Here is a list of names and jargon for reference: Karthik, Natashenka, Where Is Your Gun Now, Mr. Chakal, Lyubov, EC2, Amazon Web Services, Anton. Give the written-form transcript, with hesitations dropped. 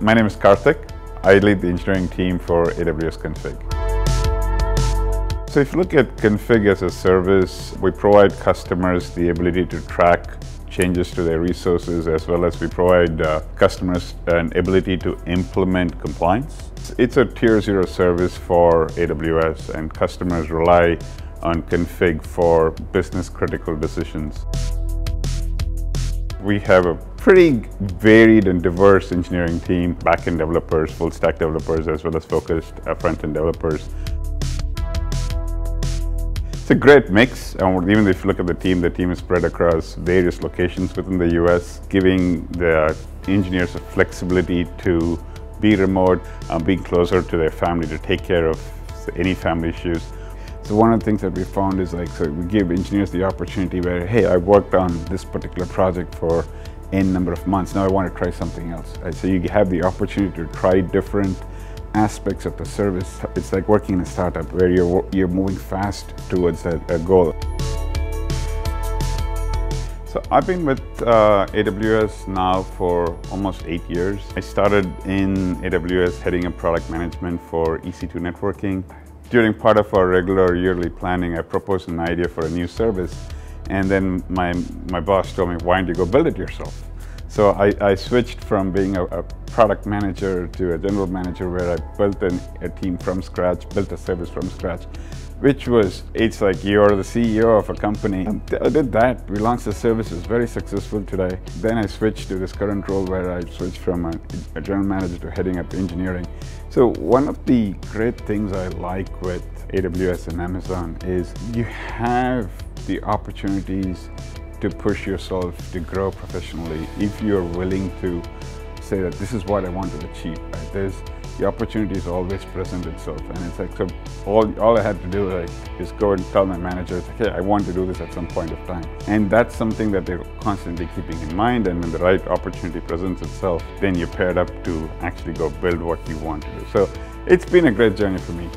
My name is Karthik. I lead the engineering team for AWS Config. So if you look at Config as a service, we provide customers the ability to track changes to their resources, as well as we provide customers an ability to implement compliance. It's a tier 0 service for AWS, and customers rely on Config for business critical decisions. We have a pretty varied and diverse engineering team, back-end developers, full-stack developers, as well as focused front-end developers. It's a great mix, and even if you look at the team is spread across various locations within the US, giving the engineers the flexibility to be remote, being closer to their family to take care of any family issues. So one of the things that we found is we give engineers the opportunity where, hey, I worked on this particular project for N number of months, now I want to try something else. Right? So you have the opportunity to try different aspects of the service. It's like working in a startup where you're moving fast towards a goal. So I've been with AWS now for almost 8 years. I started in AWS heading up product management for EC2 networking. During part of our regular yearly planning, I proposed an idea for a new service, and then my boss told me, why don't you go build it yourself? So I switched from being a product manager to a general manager, where I built a team from scratch, built a service from scratch, which was, it's like you're the CEO of a company. I did that. We launched the service. It was very successful today. Then I switched to this current role where I switched from a general manager to heading up engineering. So one of the great things I like with AWS and Amazon is you have the opportunities to push yourself to grow professionally if you're willing to say that this is what I want to achieve. Right? The opportunity is always present itself, and it's like, so all I had to do is go and tell my manager, hey, I want to do this at some point of time. And that's something that they're constantly keeping in mind, and when the right opportunity presents itself, then you're paired up to actually go build what you want to do. So it's been a great journey for me.